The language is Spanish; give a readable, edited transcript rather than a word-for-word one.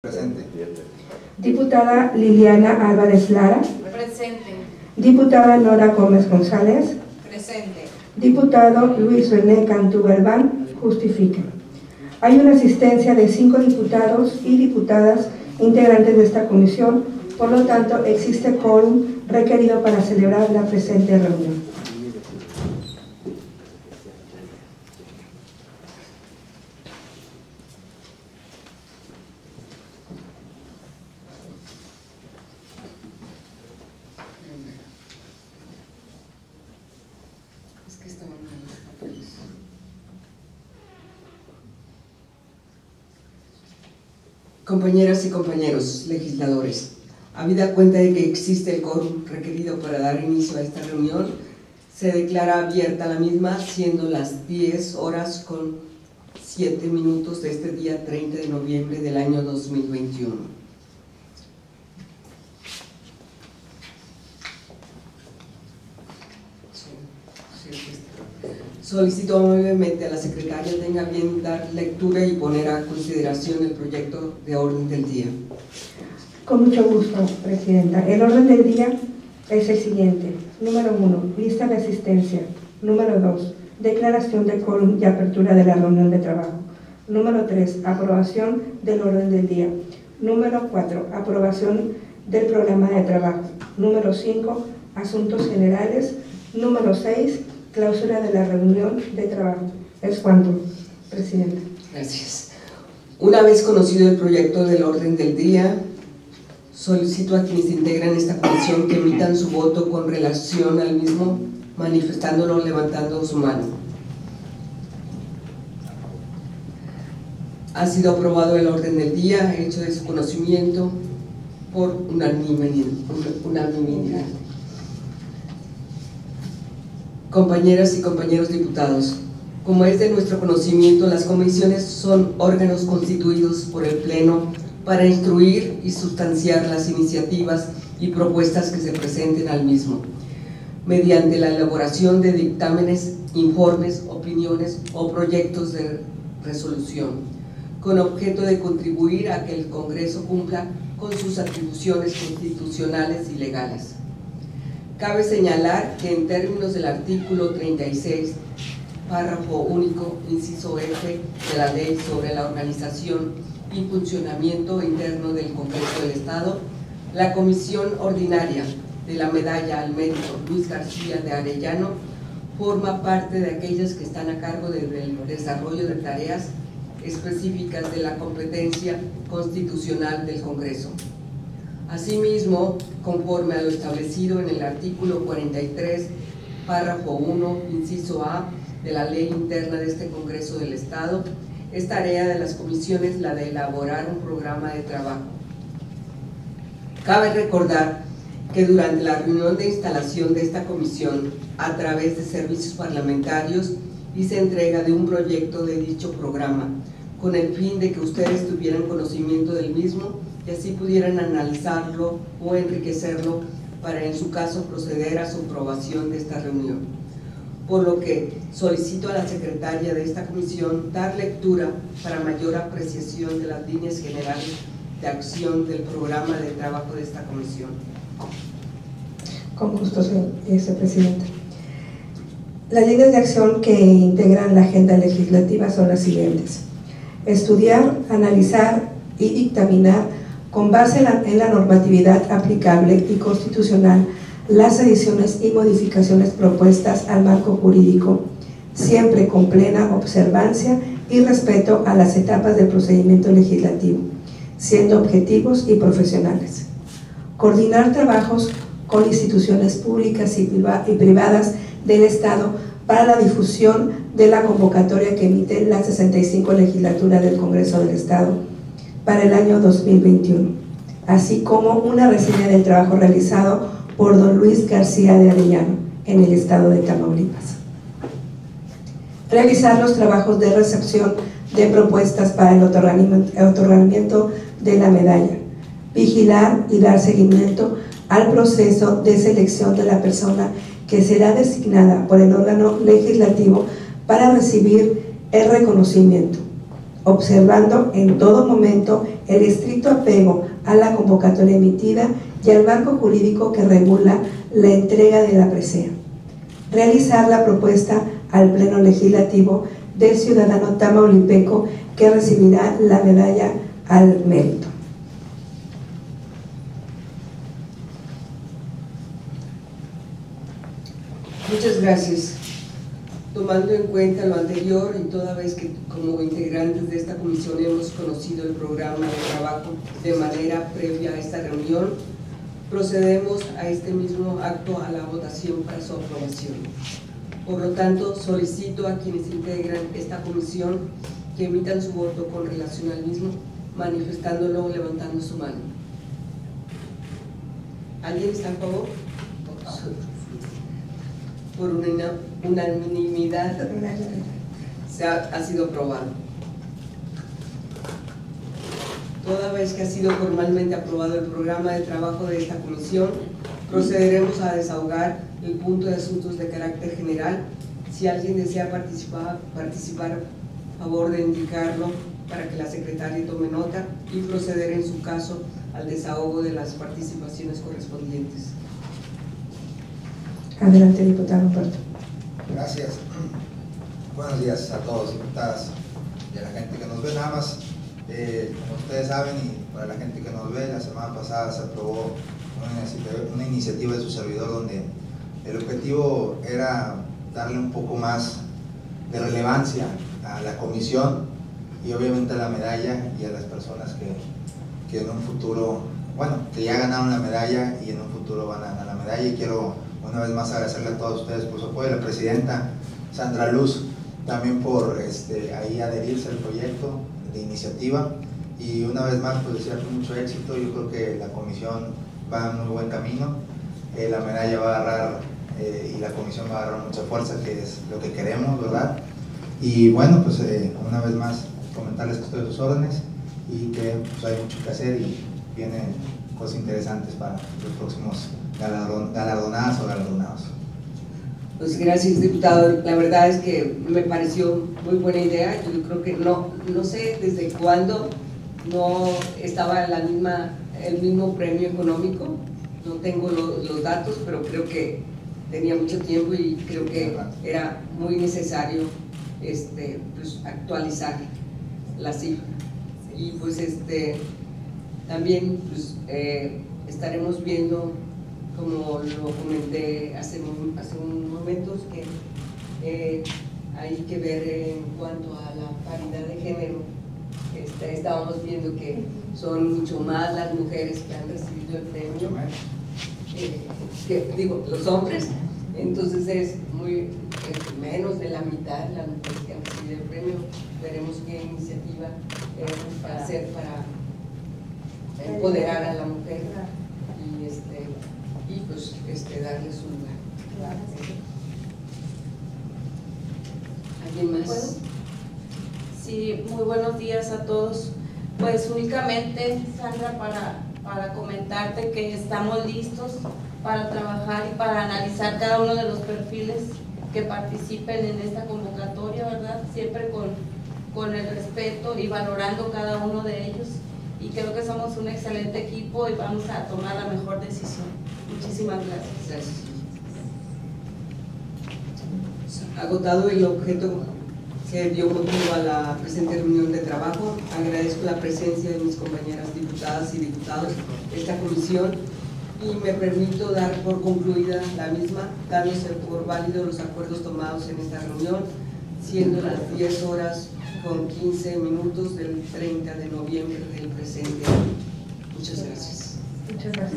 Presente. Diputada Liliana Álvarez Lara. Presente. Diputada Nora Gómez González. Presente. Diputado Luis René Cantú Galván. Justifica. Hay una asistencia de 5 diputados y diputadas integrantes de esta comisión, por lo tanto existe quórum requerido para celebrar la presente reunión. Compañeras y compañeros legisladores, habida cuenta de que existe el quórum requerido para dar inicio a esta reunión, se declara abierta la misma, siendo las 10:07 de este día 30 de noviembre del año 2021. Solicito amablemente a la secretaria tenga bien dar lectura y poner a consideración el proyecto de orden del día. Con mucho gusto, Presidenta. El orden del día es el siguiente. Número 1, lista de asistencia. Número 2, declaración de quórum y apertura de la reunión de trabajo. Número 3, aprobación del orden del día. Número 4, aprobación del programa de trabajo. Número 5, asuntos generales. Número 6, clausura de la reunión de trabajo. Es cuanto, Presidenta. Gracias. Una vez conocido el proyecto del orden del día, solicito a quienes integran esta comisión que emitan su voto con relación al mismo, manifestándolo levantando su mano. Ha sido aprobado el orden del día, hecho de su conocimiento por unanimidad. Compañeras y compañeros diputados, como es de nuestro conocimiento, las comisiones son órganos constituidos por el Pleno para instruir y sustanciar las iniciativas y propuestas que se presenten al mismo, mediante la elaboración de dictámenes, informes, opiniones o proyectos de resolución, con objeto de contribuir a que el Congreso cumpla con sus atribuciones constitucionales y legales. Cabe señalar que en términos del artículo 36, párrafo único, inciso F, de la Ley sobre la Organización y Funcionamiento Interno del Congreso del Estado, la Comisión Ordinaria de la Medalla al Mérito Luis García de Arellano forma parte de aquellas que están a cargo del desarrollo de tareas específicas de la competencia constitucional del Congreso. Asimismo, conforme a lo establecido en el artículo 43, párrafo 1, inciso A, de la Ley Interna de este Congreso del Estado, es tarea de las comisiones la de elaborar un programa de trabajo. Cabe recordar que durante la reunión de instalación de esta comisión, a través de servicios parlamentarios, hice entrega de un proyecto de dicho programa, con el fin de que ustedes tuvieran conocimiento del mismo y así pudieran analizarlo o enriquecerlo para, en su caso, proceder a su aprobación de esta reunión. Por lo que solicito a la secretaria de esta comisión dar lectura para mayor apreciación de las líneas generales de acción del programa de trabajo de esta comisión. Con gusto, señora Presidenta. Las líneas de acción que integran la agenda legislativa son las siguientes: estudiar, analizar y dictaminar con base en la normatividad aplicable y constitucional las adiciones y modificaciones propuestas al marco jurídico, siempre con plena observancia y respeto a las etapas del procedimiento legislativo, siendo objetivos y profesionales. Coordinar trabajos con instituciones públicas y privadas del Estado para la difusión de la convocatoria que emite la 65 Legislatura del Congreso del Estado para el año 2021, así como una reseña del trabajo realizado por don Luis García de Arellano en el estado de Tamaulipas. Realizar los trabajos de recepción de propuestas para el otorgamiento de la medalla. Vigilar y dar seguimiento al proceso de selección de la persona que será designada por el órgano legislativo para recibir el reconocimiento. observando en todo momento el estricto apego a la convocatoria emitida y al marco jurídico que regula la entrega de la presea. Realizar la propuesta al Pleno Legislativo del ciudadano tamaulipeco que recibirá la medalla al mérito. Muchas gracias. Tomando en cuenta lo anterior y toda vez que como integrantes de esta comisión hemos conocido el programa de trabajo de manera previa a esta reunión, procedemos a este mismo acto a la votación para su aprobación. Por lo tanto, solicito a quienes integran esta comisión que emitan su voto con relación al mismo, manifestándolo o levantando su mano. ¿Alguien está a favor? Por unanimidad ha sido aprobado. Toda vez que ha sido formalmente aprobado el programa de trabajo de esta comisión, procederemos a desahogar el punto de asuntos de carácter general. Si alguien desea participar, a favor de indicarlo para que la secretaria tome nota y proceder en su caso al desahogo de las participaciones correspondientes. Adelante, diputado Puerto. Gracias. Buenos días a todos, diputadas, y a la gente que nos ve. Nada más, como ustedes saben, y para la gente que nos ve, la semana pasada se aprobó una iniciativa de su servidor donde el objetivo era darle un poco más de relevancia a la comisión y obviamente a la medalla y a las personas que en un futuro, bueno, que ya ganaron la medalla y en un futuro van a ganar la medalla. Y quiero una vez más agradecerle a todos ustedes por su apoyo, a la presidenta Sandra Luz también por ahí adherirse al proyecto de iniciativa, y una vez más pues desearle mucho éxito. Yo creo que la comisión va en muy buen camino, la medalla va a agarrar y la comisión va a agarrar mucha fuerza, que es lo que queremos, ¿verdad? Y bueno, pues una vez más comentarles que estoy a sus órdenes y que pues, hay mucho que hacer y vienen cosas interesantes para los próximos galardonadas o galardonados. Pues gracias, diputado. La verdad es que me pareció muy buena idea. Yo creo que no sé desde cuándo no estaba el mismo premio económico. No tengo los datos, pero creo que tenía mucho tiempo y creo que era muy necesario pues, actualizar la cifra. Y pues también pues, estaremos viendo, como lo comenté hace un momento, que hay que ver en cuanto a la paridad de género. Estábamos viendo que son mucho más las mujeres que han recibido el premio que, digo, los hombres. Entonces es menos de la mitad las mujeres que han recibido el premio. Veremos qué iniciativa para hacer para empoderar a la mujer y pues darles un lugar. ¿Alguien más? ¿Puedo? Sí, muy buenos días a todos. Pues únicamente, Sandra, para comentarte que estamos listos para trabajar y para analizar cada uno de los perfiles que participen en esta convocatoria, ¿verdad? Siempre con el respeto y valorando cada uno de ellos. Y creo que somos un excelente equipo y vamos a tomar la mejor decisión. Muchísimas gracias. Agotado el objeto que dio motivo a la presente reunión de trabajo, agradezco la presencia de mis compañeras diputadas y diputados de esta comisión y me permito dar por concluida la misma, dándose por válidos los acuerdos tomados en esta reunión, siendo las 10:15 del 30 de noviembre del presente año. Muchas gracias. Muchas gracias.